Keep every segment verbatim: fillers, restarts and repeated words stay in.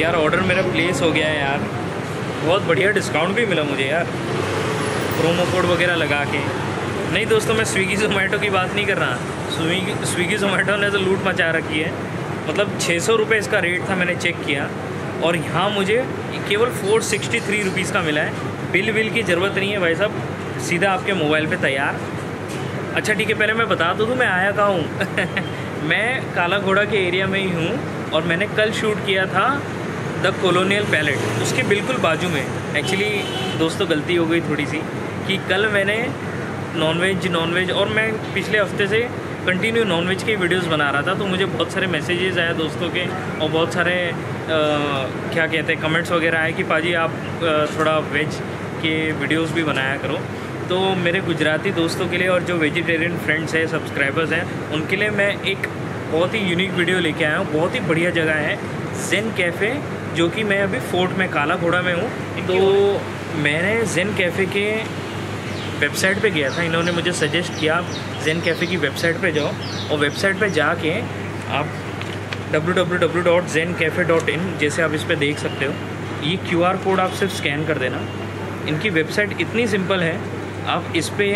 यार ऑर्डर मेरा प्लेस हो गया है यार, बहुत बढ़िया डिस्काउंट भी मिला मुझे यार प्रोमो कोड वगैरह लगा के। नहीं दोस्तों, मैं स्विगी जोमेटो की बात नहीं कर रहा, स्विगी स्विगी जोमेटो ने तो लूट मचा रखी है। मतलब छः सौ रुपये इसका रेट था, मैंने चेक किया और यहाँ मुझे केवल फोर सिक्सटी थ्री रुपीज़ का मिला है। बिल बिल की ज़रूरत नहीं है भाई साहब, सीधा आपके मोबाइल पे तैयार। अच्छा ठीक है, पहले मैं बता दूँ तो मैं आया कहाँ हूँ। मैं काला घोड़ा के एरिया में ही हूँ और मैंने कल शूट किया था द कॉलोनियल पैलेट, उसके बिल्कुल बाजू में। एक्चुअली दोस्तों गलती हो गई थोड़ी सी कि कल मैंने नॉनवेज नॉनवेज और मैं पिछले हफ्ते से कंटिन्यू नॉनवेज के वीडियोस बना रहा था, तो मुझे बहुत सारे मैसेजेस आए दोस्तों के और बहुत सारे आ, क्या कहते हैं कमेंट्स वगैरह आए कि पाजी आप आ, थोड़ा वेज के वीडियोस भी बनाया करो। तो मेरे गुजराती दोस्तों के लिए और जो वेजिटेरियन फ्रेंड्स हैं, सब्सक्राइबर्स हैं, उनके लिए मैं एक बहुत ही यूनिक वीडियो लेके आया हूँ। बहुत ही बढ़िया जगह है जेन कैफ़े, जो कि मैं अभी फोर्ट में काला घोड़ा में हूँ। तो मैंने जेन कैफ़े के वेबसाइट पे गया था, इन्होंने मुझे सजेस्ट किया आप जेन कैफ़े की वेबसाइट पे जाओ और वेबसाइट पे जाके आप W W W dot zen cafe dot in जैसे आप इस पे देख सकते हो, ये क्यूआर कोड आप सिर्फ स्कैन कर देना। इनकी वेबसाइट इतनी सिंपल है, आप इस पे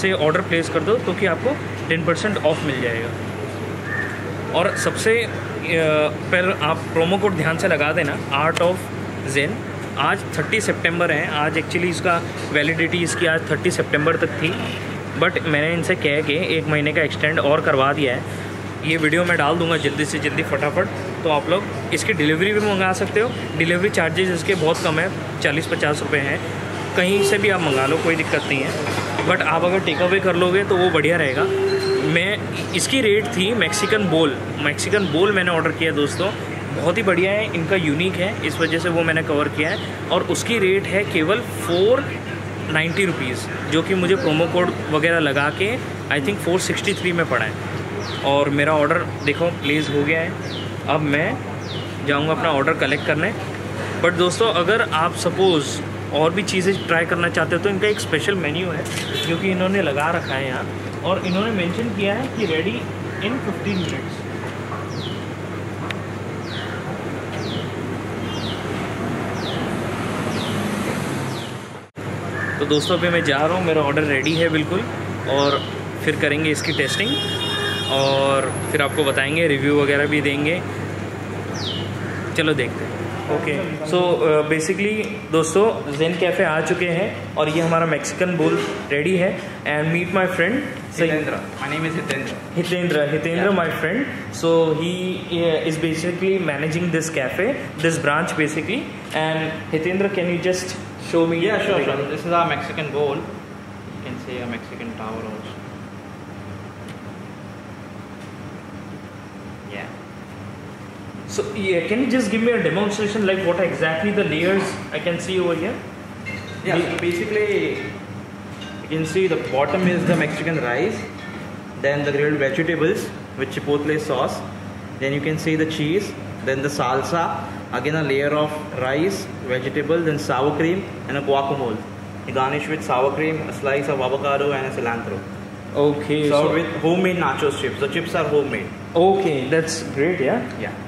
से ऑर्डर प्लेस कर दो तो कि आपको टेन परसेंट ऑफ मिल जाएगा। और सबसे पर आप प्रोमो कोड ध्यान से लगा देना, आर्ट ऑफ जेन। आज तीस सितंबर है, आज एक्चुअली इसका वैलिडिटी इसकी आज तीस सितंबर तक थी, बट मैंने इनसे कह के एक महीने का एक्सटेंड और करवा दिया है। ये वीडियो मैं डाल दूंगा जल्दी से जल्दी फटाफट, तो आप लोग इसकी डिलीवरी भी मंगा सकते हो। डिलीवरी चार्जेस इसके बहुत कम है, चालीस पचास रुपए हैं, कहीं से भी आप मंगा लो, कोई दिक्कत नहीं है। बट आप अगर टेक अवे कर लोगे तो वो बढ़िया रहेगा। मैं इसकी रेट थी मैक्सिकन बोल, मैक्सिकन बोल मैंने ऑर्डर किया दोस्तों, बहुत ही बढ़िया है, इनका यूनिक है, इस वजह से वो मैंने कवर किया है। और उसकी रेट है केवल फोर नाइन्टी रुपीज़, जो कि मुझे प्रोमो कोड वगैरह लगा के I think four sixty three में पड़ा है। और मेरा ऑर्डर देखो प्लेस हो गया है, अब मैं जाऊंगा अपना ऑर्डर कलेक्ट करने। बट दोस्तों अगर आप सपोज़ और भी चीज़ें ट्राई करना चाहते हो तो इनका एक स्पेशल मेन्यू है जो कि इन्होंने लगा रखा है यहाँ, और इन्होंने मेंशन किया है कि रेडी इन फिफ्टीन मिनट्स। तो दोस्तों अभी मैं जा रहा हूँ, मेरा ऑर्डर रेडी है बिल्कुल, और फिर करेंगे इसकी टेस्टिंग और फिर आपको बताएंगे, रिव्यू वगैरह भी देंगे। चलो देखते हैं। ओके सो बेसिकली दोस्तों जेन कैफ़े आ चुके हैं और ये हमारा मैक्सिकन बोल रेडी है। And meet my friend Hitendra, my name is Hitendra Hitendra Hitendra my friend. So he is basically managing this cafe, this branch basically. And Hitendra, can you just show me? Yeah, sure, sure. This is our Mexican bowl. You can see a Mexican towel also. Yeah. So yeah, can you just give me a demonstration, like what exactly the layers I can see over here? Yeah. The, so basically, you can see the bottom is the Mexican rice, then the grilled vegetables with chipotle sauce, then you can see the cheese, then the salsa. Again a layer of rice, vegetables, then sour cream and a guacamole. You garnish with sour cream, a slice of avocado and a cilantro. Okay. Served so with homemade nacho chips. The chips are homemade. Okay, that's great, yeah. Yeah.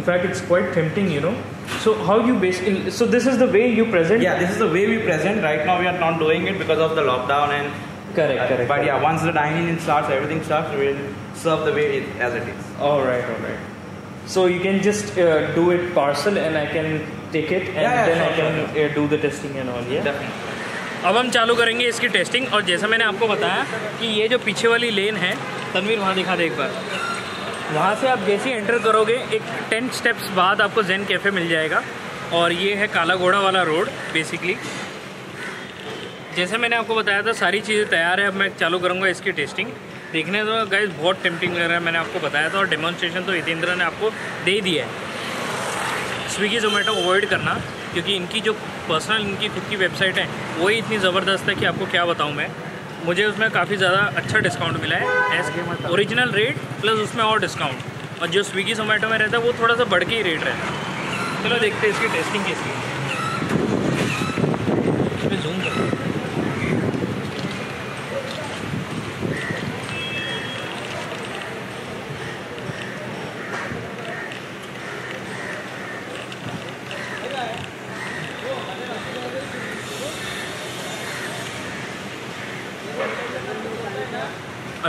In fact, it's quite tempting, you know. So how you basically? So this is the way you present. Yeah, this is the way we present. Right now we are not doing it because of the lockdown and. Correct, uh, correct. But correct. Yeah, once the dining in starts, everything starts. We will serve the way it, as it is. All right, all right. So you can just uh, do it parcel and I can take it and yeah, then sure, I can sure. uh, do the testing and all, yeah? Definitely. अब हम चालू करेंगे इसकी testing. और जैसा मैंने आपको बताया कि ये जो पीछे वाली लेन है, तनवीर वहाँ दिखा दे एक बार, वहाँ से आप जैसे एंटर करोगे एक टेन स्टेप्स बाद आपको जेन कैफ़े मिल जाएगा। और ये है काला घोड़ा वाला रोड बेसिकली। जैसे मैंने आपको बताया था सारी चीज़ें तैयार है, अब मैं चालू करूँगा इसकी टेस्टिंग। देखने तो गाइस बहुत टेम्पटिंग लग रहा है, मैंने आपको बताया था, और डेमोन्स्ट्रेशन तो हितेंद्र ने आपको दे दिया है। स्विगी जोमेटो अवॉइड करना, क्योंकि इनकी जो पर्सनल इनकी खुद की वेबसाइट है वही इतनी ज़बरदस्त है कि आपको क्या बताऊं मैं। मुझे उसमें काफ़ी ज़्यादा अच्छा डिस्काउंट मिला है, एज ओरिजिनल रेट प्लस उसमें और डिस्काउंट, और जो स्विगी जोमेटो में रहता है वो थोड़ा सा बढ़ के ही रेट रहता है। चलो देखते हैं इसकी टेस्टिंग कैसी है। जूम कर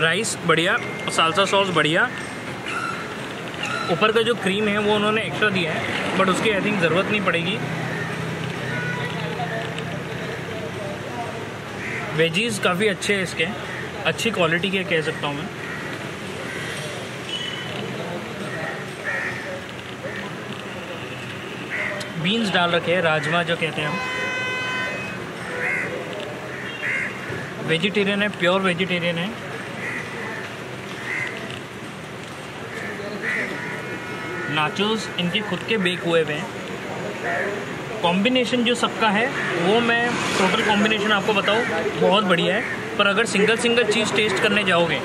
राइस बढ़िया, सालसा सॉस बढ़िया, ऊपर का जो क्रीम है वो उन्होंने एक्स्ट्रा दिया है बट उसकी आई थिंक ज़रूरत नहीं पड़ेगी। वेजीज़ काफ़ी अच्छे हैं इसके, अच्छी क्वालिटी के कह सकता हूँ मैं। बीन्स डाल रखे हैं, राजमा जो कहते हैं हम। वेजिटेरियन है, प्योर वेजिटेरियन है। नाचोस इनके खुद के बेक हुए हुए हैं। कॉम्बिनेशन जो सबका है वो मैं टोटल कॉम्बिनेशन आपको बताऊँ बहुत बढ़िया है, पर अगर सिंगल सिंगल चीज़ टेस्ट करने जाओगे,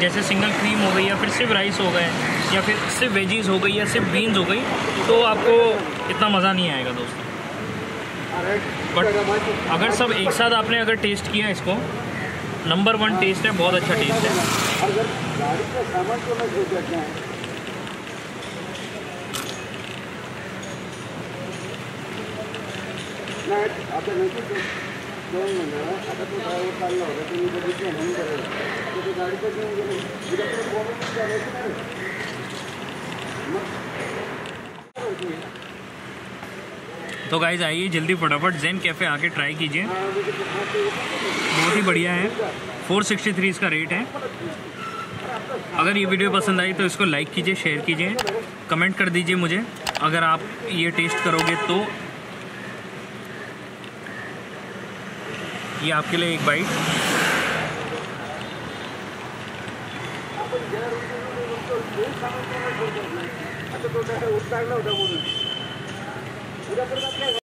जैसे सिंगल क्रीम हो गई या फिर सिर्फ राइस हो गए या फिर सिर्फ वेजीज हो गई या सिर्फ बीन्स हो गई, तो आपको इतना मज़ा नहीं आएगा दोस्तों। बट अगर सब एक साथ आपने अगर टेस्ट किया इसको, नंबर वन टेस्ट है, बहुत अच्छा टेस्ट है। तो गाइज आइए जल्दी फटाफट ज़ेन कैफ़े आके ट्राई कीजिए, बहुत ही बढ़िया है। चार सौ तिरसठ इसका रेट है। अगर ये वीडियो पसंद आई तो इसको लाइक कीजिए, शेयर कीजिए, कमेंट कर दीजिए मुझे अगर आप ये टेस्ट करोगे तो। ये आपके लिए एक बाइट। अच्छा तो उठता है ना उधर बोलना।